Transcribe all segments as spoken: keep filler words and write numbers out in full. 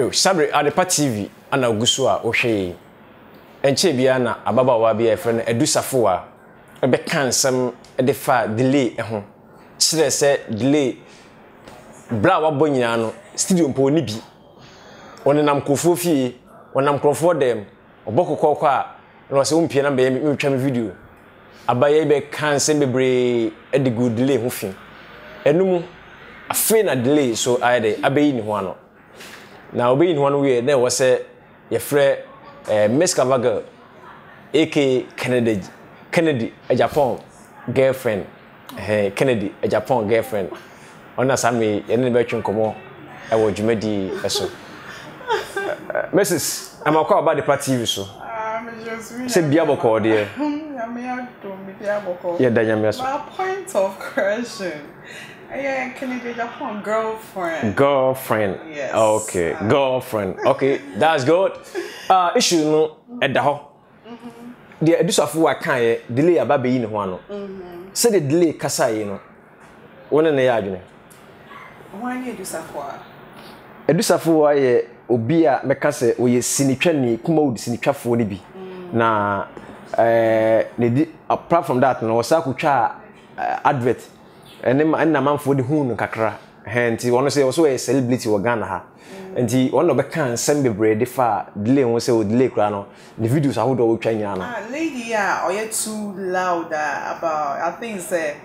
Yo, Sabri, Adepa T V, ana Gusua, O'Shea. And Chebiana, Ababa Wabi, a friend, Adu Safowaah. A becan some Adefa Delay, eh, home. Sire said Delay. Blawa Bonyano, Studio Ponibi. On an Amcofofi, on Amcrofo them, or Boko Coca, and was own piano baby, video. A baby can't send me bray at the good Delay hoofing. And no, a faint Delay, so I de obeying one. Now, being one way, there was a your friend, Miss Cavager, aka Kennedy, Kennedy Agyapong girlfriend, Kennedy Agyapong girlfriend. On a Sammy, any merchant come on, I will Jimedi. Missus, I'm a call about the party, so I'm just saying, Biaboco, dear. My point of correction. Yeah, Kennedy Agyapong girlfriend. Girlfriend. Yes. Okay. Uh, girlfriend. Okay. That's good. Uh issue no at the ho. The Adu Safowaah kan ye Delay ababe yi ne ho ano. Mhm. Say the Delay kasa yi no. Wona na ye adwene. Wona ye Adu Safowaah. Adu Safowaah ye obi a meka se wo ye sinitwa ne kuma wo sinitwafo ne bi. Na eh ne apart from that no sa ku twa advert. And na manfo de hunu kakra henti wono say so a celebrity wo Ghana ha enti wono be kan sem bebre de fa Delay won say o Delay kra no the videos aho do twa nya no ah lady ah o ye too loud about I think say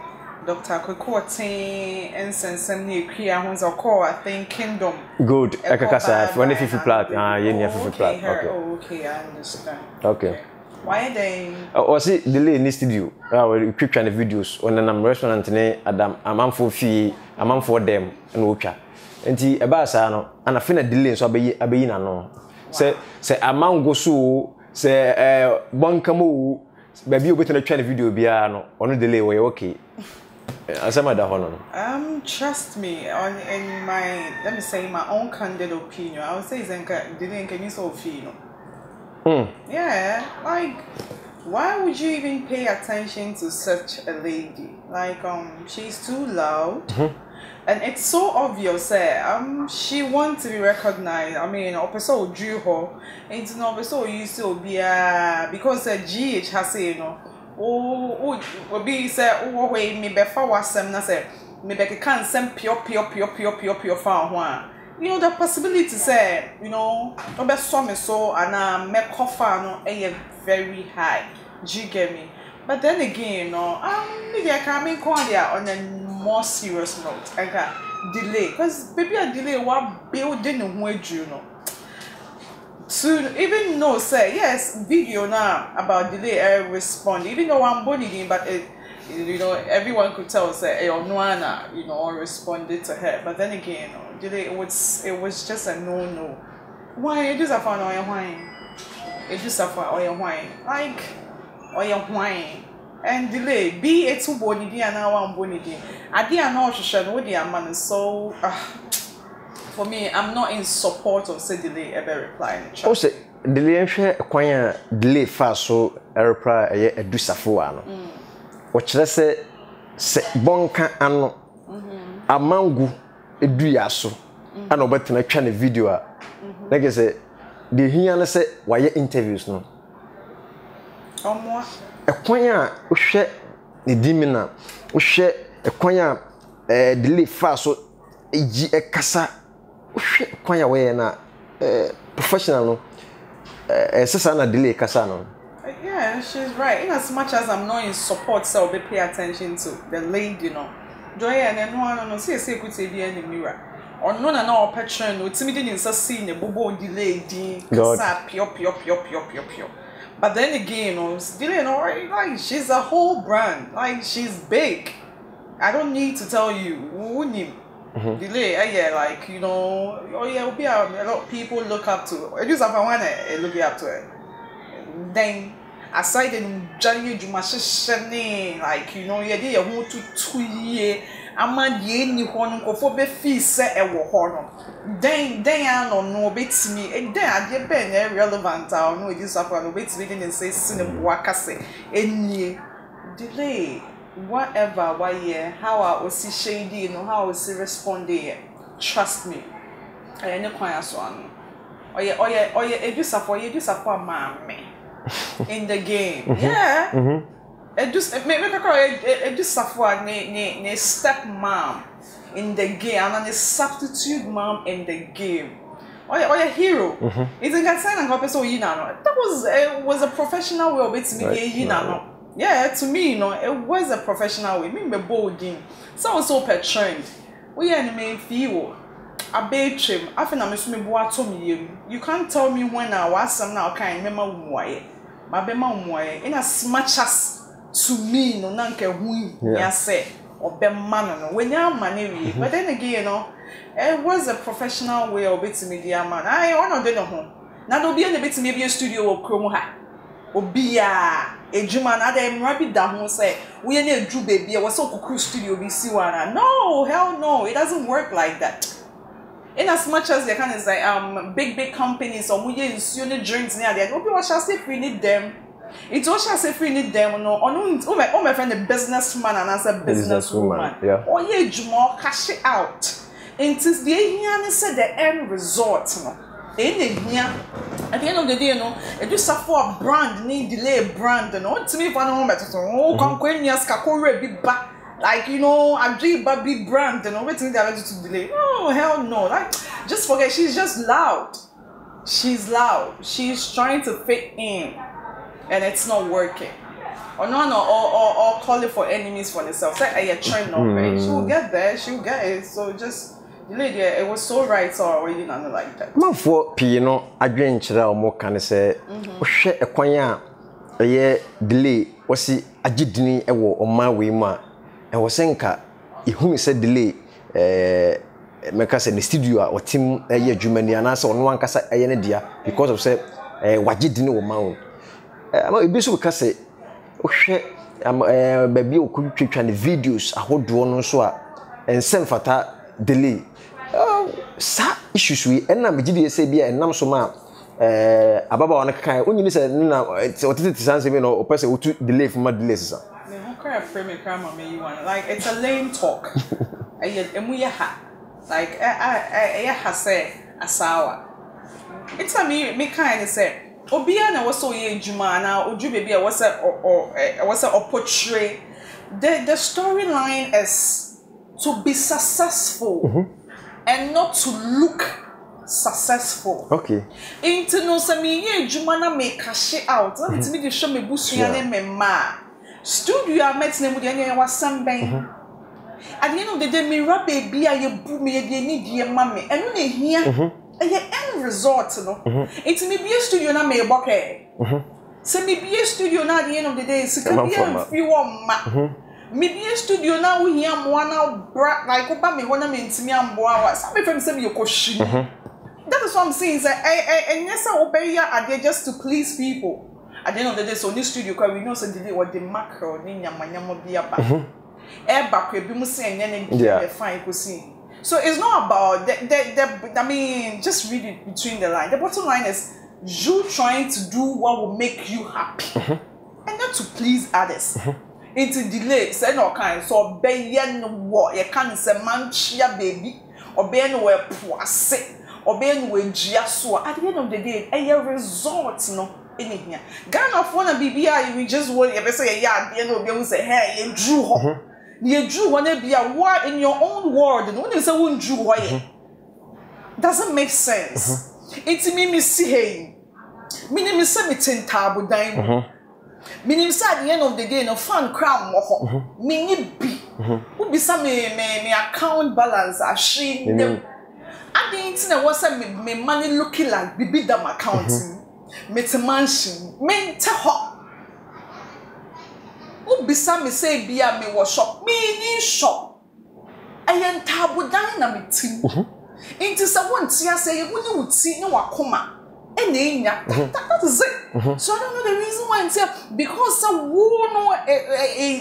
Doctor Kokotin and sensem ne kria ho so call I think kingdom good akakasa for the fifty plat ah ye ne fifty plat okay okay I understand okay why they or see Delay in the studio uh we twitch and videos on an restaurant ne adam amamfo fi amamfo them and we twa enti e ba sa no ana fina Delay so abayi abayi na no say say amango so say eh bankamo ba bi obetena twa video bia no ono Delay we okay asema da hono um trust me on in my let me say my own candid opinion I would say zenka didn't can you so feel Mm. Yeah, like, why would you even pay attention to such a lady? Like, um, she's too loud, mm-hmm. and it's so obvious. Eh, um, she wants to be recognized. I mean, Opeso drew her into Opeso used to be a because a G H has you know, oh, oh, be say oh, wait, me before was some na say me be can't send pure, pure, pure, pure, pure, pure far one. You know the possibility say you know obe so me so and uh make offer no eh very high do you get me but then again you know um media can make call there on a more serious note I got Delay because baby a Delay what building you know to even know say yes video now about Delay I respond even though I'm born again but it you know, everyone could tell say, "Oh, Noana," you know, responded to her. But then again, you know, it was it was just a no-no. Why it just a fun or wine? It just a fun or wine, like or wine. And Delay be it too bony di and one bony di. I did not share with the man. So for me, I'm not in support of say Delay ever replying. Oh, say Delay share kwanya Delay fast so reply a Adu Safowaah no. Ochre se se bonka ano amangu eduya so ana obetena twa ne video a like say de hia ne se waye interviews no omo ekwan a ohwe ne dimina ohwe ekwan a eh Delay fa so eji ekasa ohwe ekwan a we na eh professional no eh se sana Delay kasa no. Yeah, she's right. In as much as I'm not in support, so I'll pay attention to the lady, you know. Joy and then one on see a secret T V in the mirror. Or no, no, no, patron, or timidity in Sassine, a bobo Delay, D, pure, pure, pure, pure, pure, pure. But then again, you know, Delay, like, she's a whole brand. Like, she's big. I don't need to tell you. Mm-hmm. Delay, uh, yeah, like, you know, oh, yeah, be a lot of people look up to. At least if I want to look up to it. Then, aside in January, you must like you know, you did a whole two two year. I'm not yet you horn for be fee set a war Then, then I don't know, bits me, and then I get ben irrelevant. I know it is up on the weights reading and say, Sinabwakase, any Delay, whatever, why, yeah, how I was see shady, you know, how I was responding. Trust me, I ain't a quiet one. Oye, oye, oye, Adu Safowaah, Adu Safowaah, mami. In the game. Mm-hmm. Yeah. Mm-hmm. Adu, maybe Adu Safowaah, ne, ne, ne step mom in the game, and a substitute mom in the game. Or your, or your hero. Mm-hmm. It's like saying that was it was a professional way of it to me. You know, yeah, to me, you know, it was a professional way. Me bold game. So so per trend. We are in main feel. I bait him. I think I'm assuming what told me. You can't tell me when I was some now. Can't remember why. My bema why. In as much as to me, no none can win. Yeah, say or be man. When you're money, but then again, you know. It was a professional way of beating media man. I honor them home. Now there'll be any bit maybe a studio or chromo high. Or be a Juman, I rabbit down say, we ain't a Drew baby, I was so cool studio be see one. No, hell no, it doesn't work like that. In as much as they can is like um big big companies or we insulin drinks near there, what shall say if we need them. It was just if we need them, no, oh my oh my friend a businessman and as a businesswoman. Yeah. Oh yeah, Jumo, cash it out. And since the end said the end resort, no. In the at the end of the day, you know, it do support brand, need delay brand, you know. To me, if I don't want to, oh, come when you ask, be back, like you know, I dream but be brand, you know. Wait till they are ready to delay. Oh hell no, like just forget. She's just loud. She's loud. She's trying to fit in, and it's not working. Or no, no, or, or, or call it for enemies for themselves. Like a trend, no, right? She'll get there. She'll get it. So just. Lady, it was so right, so you know, like that. My four piano, I drink that or more can say, share a quaint a year delay, or see a jidney a war on my way, ma, and was anchor. If whom said delay, eh, make us in the studio or team a year Germany and answer on one cassa a year because of say, eh, what you didn't know, mount. I'm a bishop cassette. Oh, shit, I'm a baby who could treat any videos. I hold one on so and send for that delay. Sa issues we and I'm G D S A B and Namsoma Ababa on a kind when you listen now it's autistic sans even or person who took delay from my delays. Like it's a lame talk. And we ha like I I say a sour. It's a me me kind of say Obiana was so ye Jumana or Jubi was a or was a portray. The the storyline is to be successful. And not to look successful. Okay. Into no semi Jumana may cash it out. Let me show me Busuyan and Ma. Studio I met them with the name was Sunbane. At the end of the day, me rub a beer, you boo me, you need your mummy. And when they hear a end resort, it's me be a studio na me bucket. So me be a studio now at the end of the day, it's gonna be a few ma. Media studio now we hear one out brat like Obama me wanna mean to me and boa. Some of them say you question. That is what I'm saying. Is I I and yes I obey ya are there just to please people. At the end of the day, so this studio because we know so delay what the macro ninya manyamo biya back. Air back we be must say and then fine could see. So it's not about the, the the I mean just read it between the lines. The bottom line is you trying to do what will make you happy and not to please others. Into delay, say no kind, so be yen war, you can't say manchia baby, or be anywhere poise, or be anywhere jiasua. At the end of the day, a your result, no, in here. Ghana of one B B I, we just want you say, yeah, at the end of the day, we say, hey, you drew her. You drew one be a war in your own world, and when you say, won't drew her. Doesn't make sense. It's me, me see him. Me, me say, me ten table diamond. Meaning, at the end of the day, no fun crown more. Meaning, be who be some me account balance as she them. I didn't know what's a me money looking like be bid them accounting. Metamansion, mental hop. Who be some me say be a me was shop, meaning shop. I am tabu dynamic team. Into someone tear say you wouldn't see no coma. That is it. So I don't know the reason why it's here because some woman,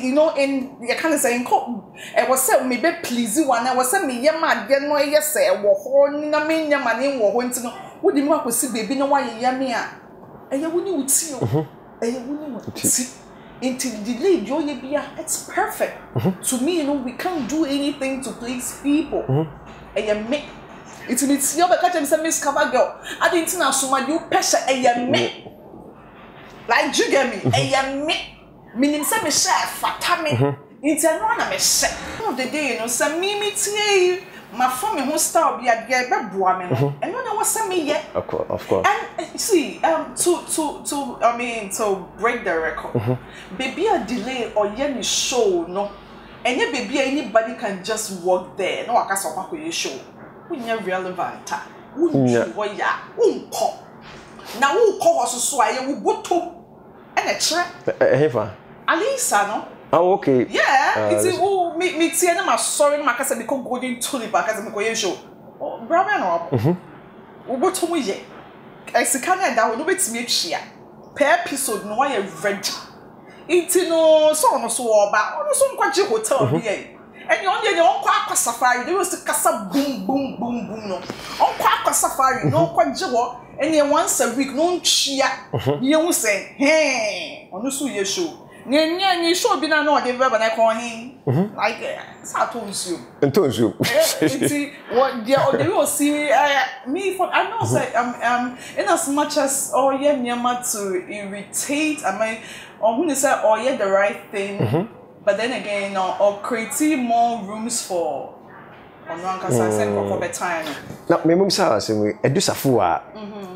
you know, in you can't say in court. I was saying maybe please you one. I was saying me yeah man, get no yes say. Wohon, na me yeah man in wohon. You know, what the man could see baby no why yeah me ah. Eh you wouldn't would see oh. Eh you wouldn't would see. Until the lady joy be ah, it's perfect. To me, you know, we can't do anything to please people. Eh you make. It's in its young catch and miss cover girl. I didn't know someone you pressure a young me. Like you get me, a young me. Meaning, some chef, fatame. It's a run of a chef. Of the day, you know, some mimi tea. My family who style be a girl, but woman. And no one was sent me yet. Of course, of course. And see, um, to, to, to, I mean, to break the record, mm-hmm. Baby, a delay or any show, no. And yet, baby, anybody can just walk there. No, I can't stop with your show. We never relevant. We never ya. We call. Now we call us so I we go to. And a trip. Heifer. Alisa, no. Oh, okay. Yeah. Uh, it's oh, me me see. I'm sorry. My cousin become golden tulip. I can't make show. Oh, bravo, no. Mhm. We go to we. I see. Can I down? No, it's me. Chia. Per episode, no I rent. It's no so no so oba no so nkwaje hotel bi e enye onye onkwa akwa safari dey was kasa boom boom boom boom no onkwa akwa safari no nkwaje wo enye once a week no nchia ye hu say he onu so ye show ne ne ni show bi na na o dey beba na kon hin like sa to nsuo nto nsuo iti what dia o dey we see me for I know say um um in as much as oh yeah nyama to irritate am I or who say oh yeah the right thing mm-hmm. But then again or, or creating more rooms for or no answer say for for better time na me mum say say we Adu Safowaah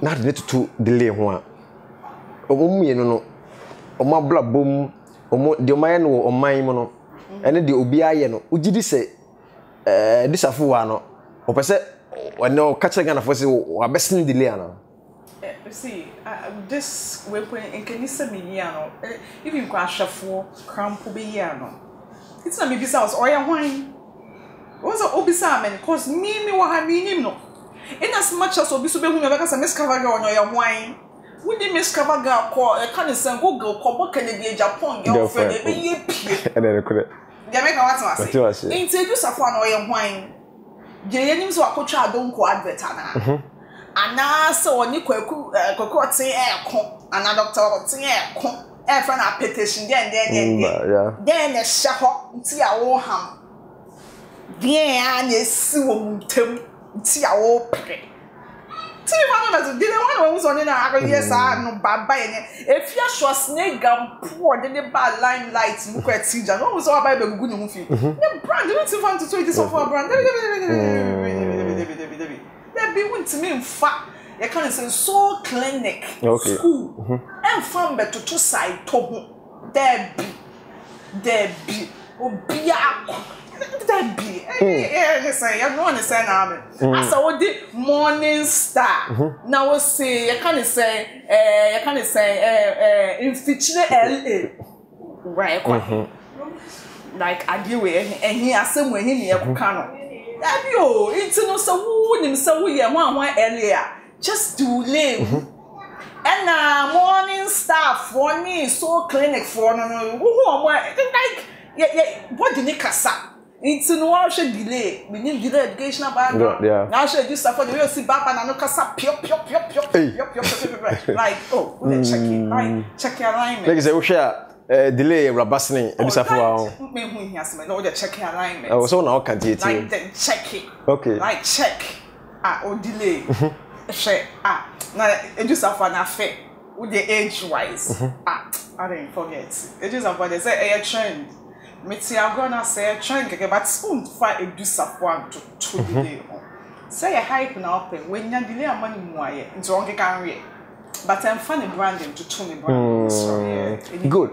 na dey to delay ho a omo me no no omo bla bom omo de oman no oman mu no ene de obi aye no ugidi say eh Adu Safowaah no opese no catch Ghana for say we abesin delay na. See, uh, this weapon in Kenisa Miniano, if you crash a fool, cramp Biano. It's not me besides or your wine. Was an obisaman, cause me, me, what I mean, no. In as much as Obisu, whoever has a miscavaga on your wine, would you miscavaga call a kind of some Google called Kennedy Agyapong, your friend, and then I couldn't. They make a what's my introduce a one or your wine. The enemies who are coach are don't go advertise. Ana so oni kwaku kokko tin e ko ana doctor tin e ko e friend a petition den den den den e shaho nti a wo ham den a na si wo mutem nti a wo pre ti ma na so den one we so ni na akọ yes a no baba yen e fi aso snake gam poor den the bad line light mu kwa ti ja no so baba be gugu ni mu fi the brand don't even want to say this of our brand be went to me in fact you can say so clinic okay. School mm -hmm. And from but to two side to there be there be obi akwa there be eh eh say you no understand now me as I did morning star now we say you can say eh you can say eh eh in fitchne L A right like adiwe ehin asem ehin me e ka no. Abio, it's no so wooden, so we are one one earlier. Just to live. And a morning staff for me, so clinic for no. Who am I? Like, what did you cast up? It's no one should delay. We need delay education about now. Should you suffer the real see Baba and no cast up? Pure, pure, pure, pure, pure, pure, pure, like, oh, check it, right? Check your alignment. Like, say, we share. Uh, delay Rabasni and Safowaah. No, the check alignment. Oh, so now can it? Like then check it. Okay. Like check. Ah, or delay. Check. Ah, now it just have an affair with the age wise. Ah, I didn't forget. It just have they say a trend. Me see, I'm gonna say a trend, but soon find Adu Safowaah to to delay. Say a hype now, when you delay a money more, it's wrong again. But I'm finding branding to Tony Brown. Good.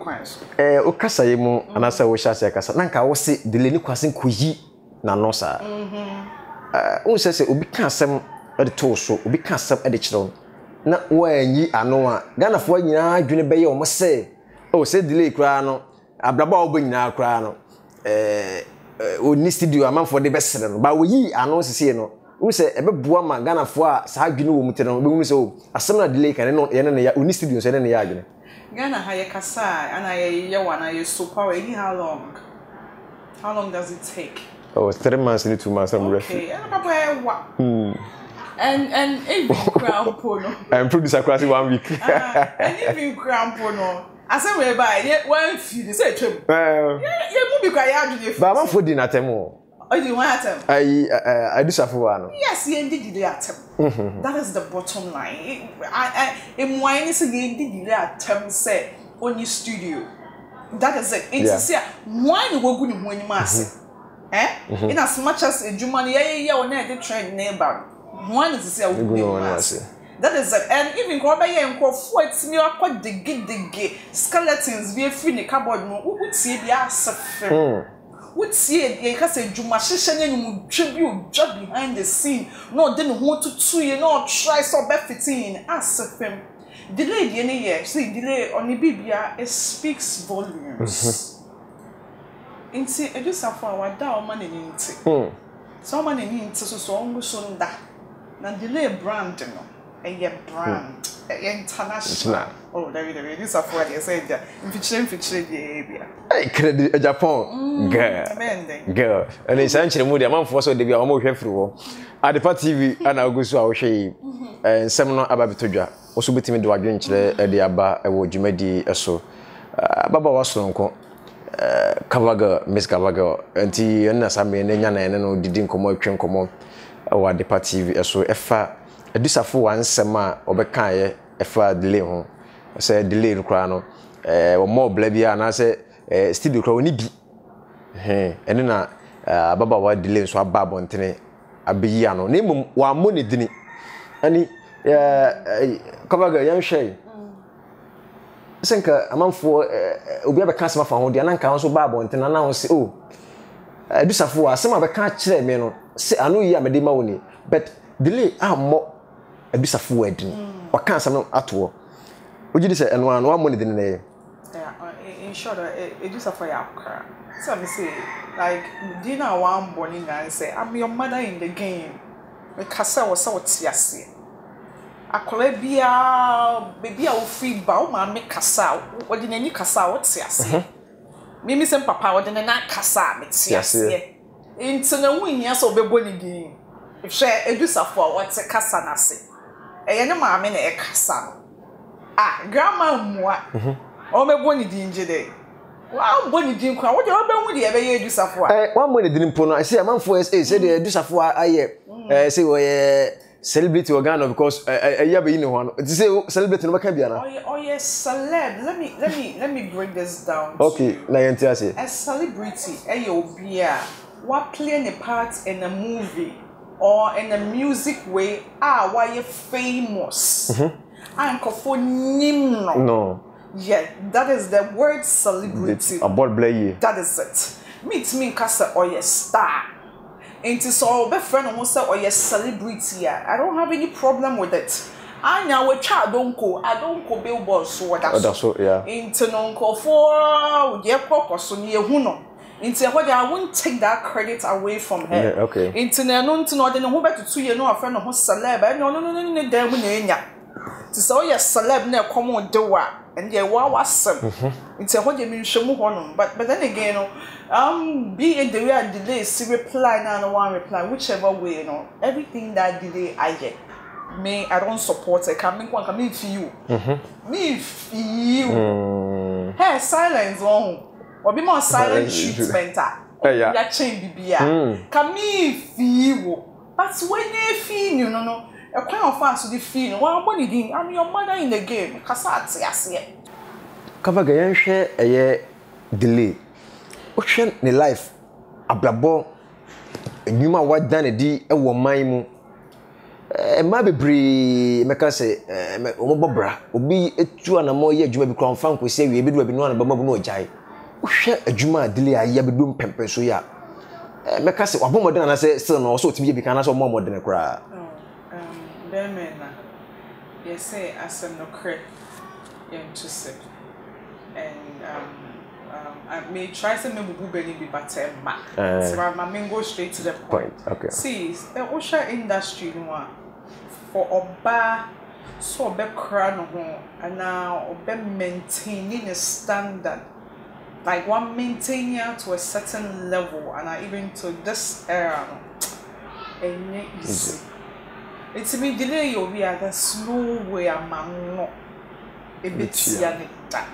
Eh, Okasa Yemo, and I say, we shall say, Nanka was it the Lenu Quasin Kuji Nanosa. Oh, says it will be cast at the torso, will be cast up at the children. Not where ye are no Ghana for ye are, Junibay or must say. Oh, said delay crano, a blabble bring now crano. Eh, would need do a man for the best, but we are no Siceno. We say a bit woman, Ghana for Sagino, Mutan, Bumso, a summer delay can not end the Unistudios and the Agony. Ghana Hayakasa, and I Yawana, you so power. How long? How long does it take? Oh, it's three months into two months. I'm ready. And and even crown pono. I'm producing across one week. And even crown pono. I said, we buy one few, they said, you won't be quiet. But I'm for dinner, Temo. Oh, you want to attempt? I I do Safowaah. Yes, you did the attempt. That is the bottom line. I I in my initial you did the attempt set on your studio. That is it. It's yeah. Why you go to money mass? Eh? In as much as you money, yeah yeah yeah, on the trend neighbor. Why is it say we go mass? That is it. And even go by here and go for it. Me I quite the gig the gig skeletons. We free the cardboard. No, we would see the ass. What see? Because a jumashishan and tribute job behind the scene. No, then want to two you know try so bad fitting. Ask him. Delay the any year. See delay on the Bibia. It speaks volumes. Into Adu Safowaah that man in into. So man in into so so ongo so that. Now delay brand no. A year brand. International. Oh, there we are. This is what I said. In featuring, featuring the Hey, Kennedy Agyapong. Girl. Girl. And it's actually the movie. I'm on for so they be almost here through. Adepa T V and I'll go to our shade. And seminar about Toja. Also, between the Wagin, the Abba, a word you made the so. Baba was Lonko. Kavaga, Miss Kavaga, and T. and Sammy and Yana and didn't come out, came come out. Our Adepa T V so F A. Adu Safowaah sema obeka ye efa delay ho say delay kura no eh mo blabia na say studio kura oni bi eh ene na ababa wa delay so ababo ntene abeyi ano na mum wa mo ne dini ani eh kabaga yan hwe senka amanfo obi abeka sema fa ho de na nka so babo ntene na ho se oh Adu Safowaah sema abeka kire me no se ano yi amede ma woni but delay ah mo Adu Safowaah din o kan sam no ato o gidi se eno ano amone din na ye in short Adu Safowaah akra so me say like din na one morning and say I'm your mother in the game me kasa wo se wo tiase akola bia bebia wo free ba wo ma me kasa wo din ani kasa wo tiase me me say papa wo din na kasa me tiase into na wo hia so bebo ni din share Adu Safowaah what's a casana say. A young mamma a casan. Ah, grandma, what? Oh, my bonny dingy day. Wow, bonny dink, what your own would you ever do Safowaah? One money didn't put on. I say a month for us, said Adu Safowaah. I say, well, celebrate your gun, of course. I have been one. Celebrate in Macabiana. Oh, yes, celeb. Let me, let me, let me break this down. Okay, Niantiasi. A celebrity, a beer, what playing a part in a movie. Or in a music way, ah, why you famous? Anko for nimno. No. Yeah, that is the word celebrity. About play. That is it. Meet me in casa or your star. And to so be friend almost say or your celebrity. I don't have any problem with it. I now a child don't go. I don't go billboard so that's that's so yeah. Into nonko for your purpose on your huno. Into what I won't take that credit away from her. Yeah, okay. Into the unknown to know then who better to you know a friend of who's celeb. No, no, no, no, no, no, no, to say your celeb now come on do what and they wow awesome. Into what you mean, show on. But but then again, um, be it the way I delay, see reply now, one reply, whichever way, you know, everything that delay I get. Me, I don't support it. Can make one can meet you. Me, you. Hey, silence on. Or be more silent treatment. That chain B B R. Come feel. But when they feel, you know, a kind of fans to the feel. Well, what you doing? I'm your mother in the game. Casat, yes, yeah. Kavagayan share a year delay. Ocean the life. A blabbo. A numa what done a D. A woman. A mabibri. Mekase. Omobobra. Obi a two and a more year. You may be confirmed. We say we be one about no jai. Share a juma delay, I have been pampered so ya. Macassi or more than I say, still no, so to be can answer more than a cry. Oh, um, then, yes, say, as I'm no crap, you're interested. And, um, I may try some boo baby, but I'm back. So I may go straight to the point. Okay. See, the Osha industry for a bar. So be crown and now be maintaining a standard. Like one maintain you to a certain level, and I even to this era, and it is. It's me delay you be at a slow way among no. A bit yanita.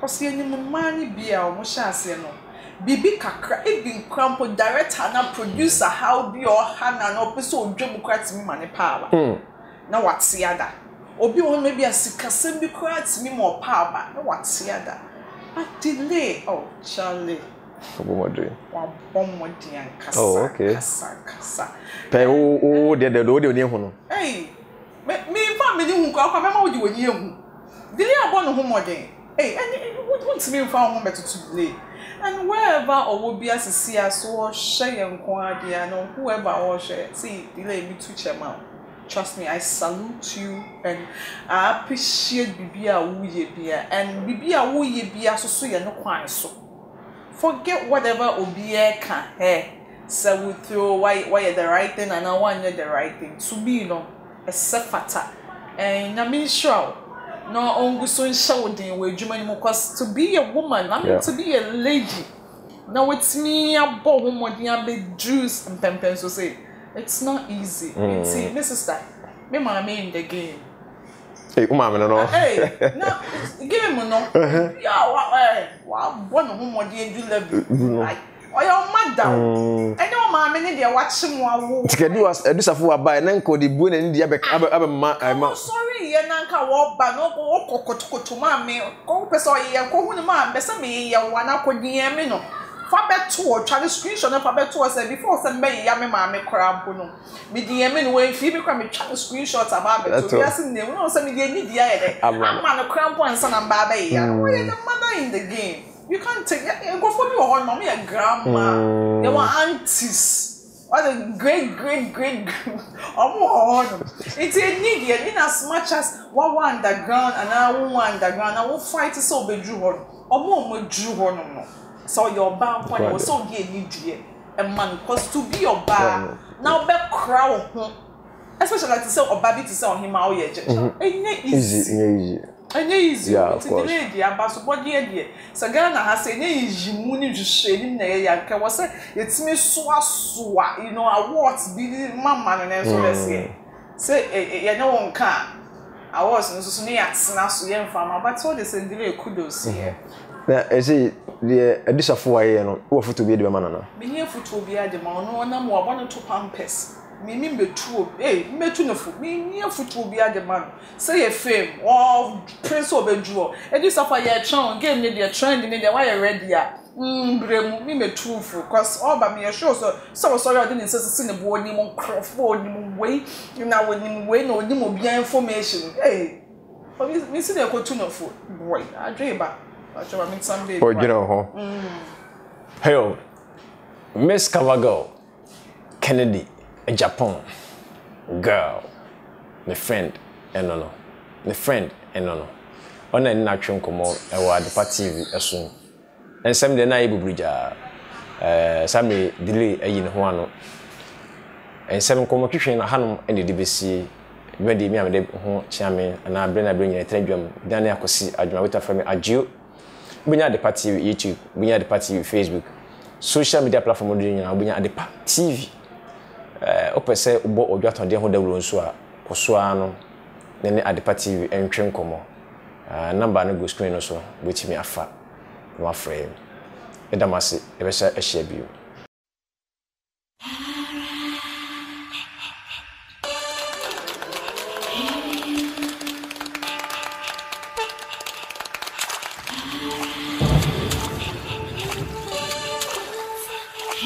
Cause you need money be our mushas, you know. Bibi kakra e bin crampo director na producer how bi o hana na obi so odwem kwatimi mane paaba na wate ada obi o maybe asikasem bi kwatimi mo paaba na wate ada but delay oh Charlie Bomodri. Bomodri and Cassa. Oh, okay. Cassa, Cassa. Pero, oh, the the Lord, you know. Hey, me, me, me, me, me, me, me, me, me, me, me, me, me, me, me, me, me, me, me, me, me, me, me, me, me, me, and wherever or me, me, me, me, me, me, me, me, me, me, me, me, me, me, me, me, me, me, me, me, me, me, trust me, I salute you and I appreciate Bibia Wuyebia and Bibia Wuyebia so so you no quite so. Forget whatever Obie can hear. So we throw why why the right thing and I want you the right thing. To be, you know, a sefata. And I mean sure. No on go so shoulding we juma anymore because to be a woman, I mean yeah. To be a lady. Now it's me a bow modia be juice and pempen so say it's not easy. Mm. See, my sister, me mommy in the game. Hey, umame no no. Hey, no, give him no. Yeah, wow, hey, wow, born on home day do level. Like, oh your madam. And your mama ne dey watch him awo. Kennedy Adu Safowaah buy na nko di bu na ni dey abek abem ma ma. Sorry, e na nka wo ba no wo kokotokoto ma me. Ko pese o ye ko hu ni ma be se me ye wa na ko di e me no. Fa beto o twa screenshot na fa beto o say before say me ya me ma me kra bo no me di e me no wan fi bi kwa me twa screenshot aba beto bi asin ne no say me di ni di aye de ama no kra bo ansa na ba ba ya no we the mother in the game you can't take go for me or mama your grandma your aunties or the great great great omo on it's a need in as much as one underground and one underground and we fight so be drew ho omo mo drew ho no. So your bar point was so gay, you dear. A man, cause to be your bar now, be crowd, especially like to sell or baby to sell him out here. Ain't easy, easy, and easy. Yeah, of course. Sagana has an easy moon you shade in there. I can say it's me swa swa, you know, I was beating my man and so let's say. Say, you know, one can. I was in Sunia, Snasu, young farmer, but all this and delay kudos here. Now, I see the Adu Safowaah, no, who foot to be the man? Me foot to be the man. No, na mo abana to pampers. Me me be two. Eh, me two no foot. Me me foot to be the man. Say a fame. Oh, prince of a jewel. Adu Safowaah, trend. Game need their trend. Need their wire ready. Ah, hmm. Bremu me me two foot. Cause all by me a show. So so sorry I didn't say see the board ni mo crawford ni mo way. You know when ni mo way no ni mo be information. Eh, but me me see the go two no foot. Boy, I dream about. Someday, or, you know, huh? Mm. Hello, Miss Kavago, Kennedy Agyapong, girl, my friend, and no, my friend, and no, on a natural come out, I Adepa T V as soon. And some day, I will bridge, uh, some day, delay a yin one, and some competition, a hanum, and the D B C. When the Miami Chairman and I bring a bring a telegram, Daniel could see a dramatic from Adieu. We are the party with YouTube, we are the party with Facebook, social media platform, and we are the party. Open say, Ubo or Jot on the Honda Runsua, Cosuano, then at the party and Trincomo. A number no good screen or so, which me a fat, my frame. Edamasi, ever shall a share view.